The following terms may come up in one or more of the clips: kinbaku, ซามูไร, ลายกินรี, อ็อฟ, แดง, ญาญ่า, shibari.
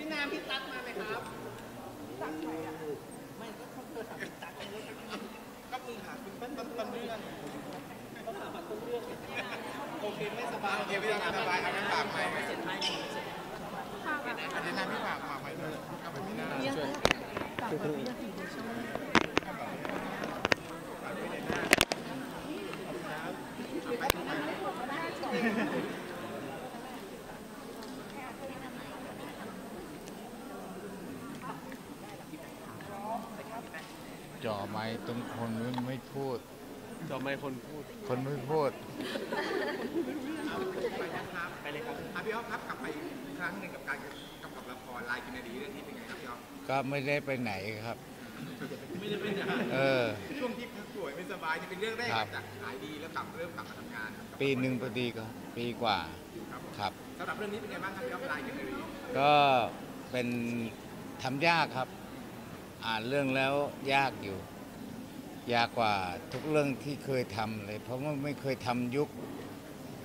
พี่น้ำพี่ตั๊กมาไหมครับตั๊กไหนอ่ะไม่ก็เขาเจอถามพี่ตั๊กเลยก็มึงหาคุณเปิ้ลต้นเรื่องก็หาปัดต้นเรื่องโอเคไม่สบายเดี๋ยวพี่น้ำสบายครับฝากใหม่ไม่เสร็จไม่ฝากนะเดี๋ยวน้ำพี่ฝากใหม่ด้วยกับพี่น้ำช่วยฝากพี่น้ำถึงจะช่วยจ่อไม้ตรงคนไม่พูดจ่อไม้คนไม่พูดไปเลยครับพี่อ๊อฟครับกลับไปครั้งหนึ่งกับการกำกับละครลายกินนารีเรื่องนี้เป็นไงครับพี่อ๊อฟก็ไม่ได้ไปไหนครับไม่ได้ไปไหนช่วงที่ป่วยไม่สบายนี่เป็นเรื่องแรกจากหายดีแล้วกลับเริ่มกลับมาทำงานปีหนึ่งพอดีก็ปีกว่าครับสำหรับเรื่องนี้เป็นไงบ้างครับพี่อ๊อฟลายกินนารีก็เป็นทำยากครับอ่านเรื่องแล้วยากอยู่ยากกว่าทุกเรื่องที่เคยทำเลยเพราะว่าไม่เคยทำยุค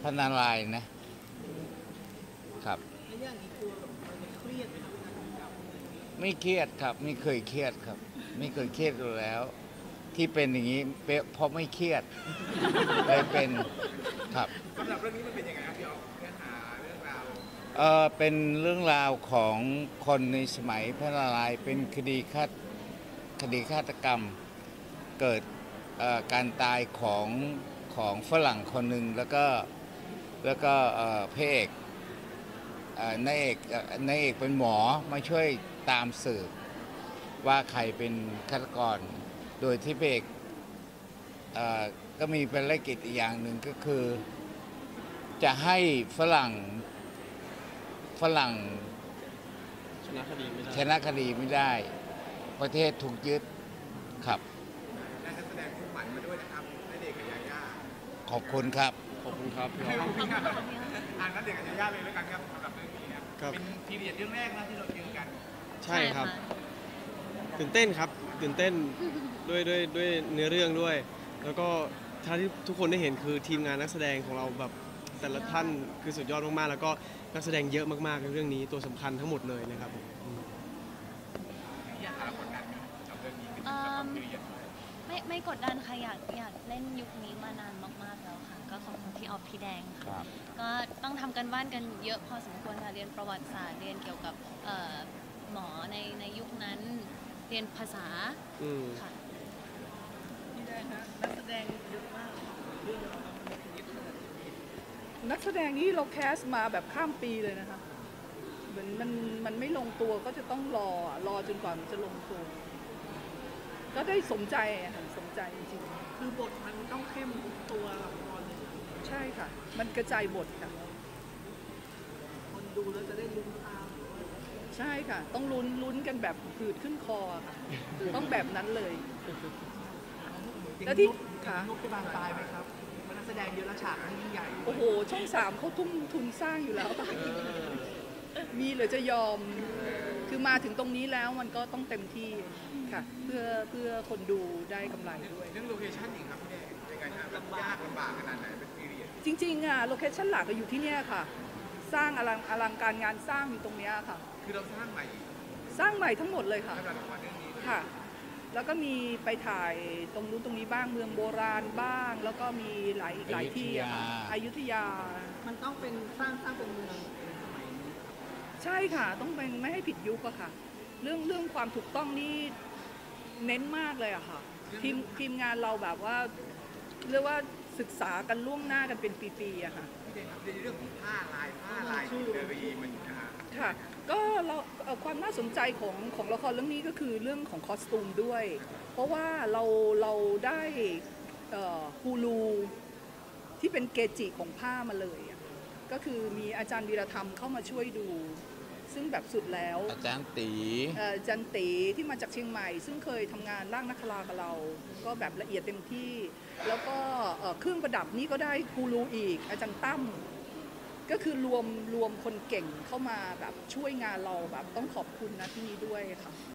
พระนารายณ์นะครับไม่เครียดครับไม่เคยเครียดครับไม่เคยเครียดอยู่แล้วที่เป็นอย่างนี้เพราะไม่เครียดเลยเป็นครับสำหรับเรื่องนี้มันเป็นยังไงครับพี่อ๊อฟเนื้อหาเรื่องราวเป็นเรื่องราวของคนในสมัยพระนารายณ์เป็นคดีฆาตกรรมเกิดการตายของฝรั่งคนหนึ่งแล้วก็พระเอกนายเอกเป็นหมอมาช่วยตามสืบว่าใครเป็นฆาตกรโดยที่พระเอกก็มีภารกิจอีกอย่างหนึ่งก็คือจะให้ฝรั่งชนะคดีไม่ได้ประเทศถูกยึดครับได้แสดงคุณหมันมาด้วยนะครับได้เด็กกับยาย่าขอบคุณครับพี่อ๊อฟอ่านนัดเด็กกับยาย่าเลยแล้วกันครับสำหรับเรื่องนี้ครับเป็นพีเรียดเรื่องแรกนะที่เราเจอกันใช่ครับตื่นเต้นครับตื่นเต้นด้วยเนื้อเรื่องด้วยแล้วก็ท่าที่ทุกคนได้เห็นคือทีมงานนักแสดงของเราแบบแต่ละท่านคือสุดยอดมากๆแล้วก็นักแสดงเยอะมากๆในเรื่องนี้ตัวสำคัญทั้งหมดเลยนะครับไม่กดดันค่ะอยากเล่นยุคนี้มานานมากๆแล้วค่ะก็ขอบคุณพี่อ๊อฟพี่แดงค่ะก็ต้องทำกันบ้านกันเยอะพอสมควรค่ะเรียนประวัติศาสตร์เรียนเกี่ยวกับหมอในยุคนั้นเรียนภาษาค่ะนี่ได้นะนักแสดงเยอะมากนักแสดงนี้เราแคสมาแบบข้ามปีเลยนะคะเหมือนมันไม่ลงตัวก็จะต้องรอจนกว่ามันจะลงตัวก็ได้สมใจสมใจจริงๆคือบทมันต้องเข้มตัวละครเลยใช่ค่ะมันกระจายบทค่ะคนดูแล้วจะได้ลุ้นตามใช่ค่ะต้องลุ้นกันแบบหืดขึ้นคอค่ะต้องแบบนั้นเลยแล้วที่ค่ะนกไปบางตายไหมครับแสดงเยอะละฉากยิ่งใหญ่โอ้โหช่อง3เขาทุ่มทุนสร้างอยู่แล้วมีหรือจะยอมคือมาถึงตรงนี้แล้วมันก็ต้องเต็มที่ค่ะเพื่อคนดูได้กำไรด้วยเรื่องโลเคชั่นเองครับพี่แดงในการทำยากลำบากขนาดไหนเป็นพิเรียดจริงๆอ่ะโลเคชั่นหลักก็อยู่ที่เนี่ยค่ะสร้างอลังการงานสร้างอยู่ตรงนี้ค่ะคือเราสร้างใหม่ทั้งหมดเลยค่ะค่ะแล้วก็มีไปถ่ายตรงนู้นตรงนี้บ้างเมืองโบราณบ้างแล้วก็มีหลายที่อยุธยามันต้องเป็นสร้างเป็นเมืองสมัยนี้ใช่ค่ะต้องเป็นไม่ให้ผิดยุคอะค่ะเรื่องความถูกต้องนี่เน้นมากเลยอะค่ะทีมงานเราแบบว่าเรียกว่าศึกษากันล่วงหน้ากันเป็นปีๆอะค่ะในเรื่องของผ้าลายชื่อเรื่องมันค่ะก็เราความน่าสนใจของละครเรื่องนี้ก็คือเรื่องของคอสตูมด้วยเพราะว่าเราได้ฮูลูที่เป็นเกจิของผ้ามาเลยก็คือมีอาจารย์วีรธรรมเข้ามาช่วยดูซึ่งแบบสุดแล้วอาจารย์ตีที่มาจากเชียงใหม่ซึ่งเคยทำงานร่างนักครากับเราก็แบบละเอียดเต็มที่แล้วก็เครื่องประดับนี่ก็ได้ฮูลูอีกอาจารย์ตั้มก็คือรวมคนเก่งเข้ามาแบบช่วยงานเราแบบต้องขอบคุณนะที่นี้ด้วยค่ะ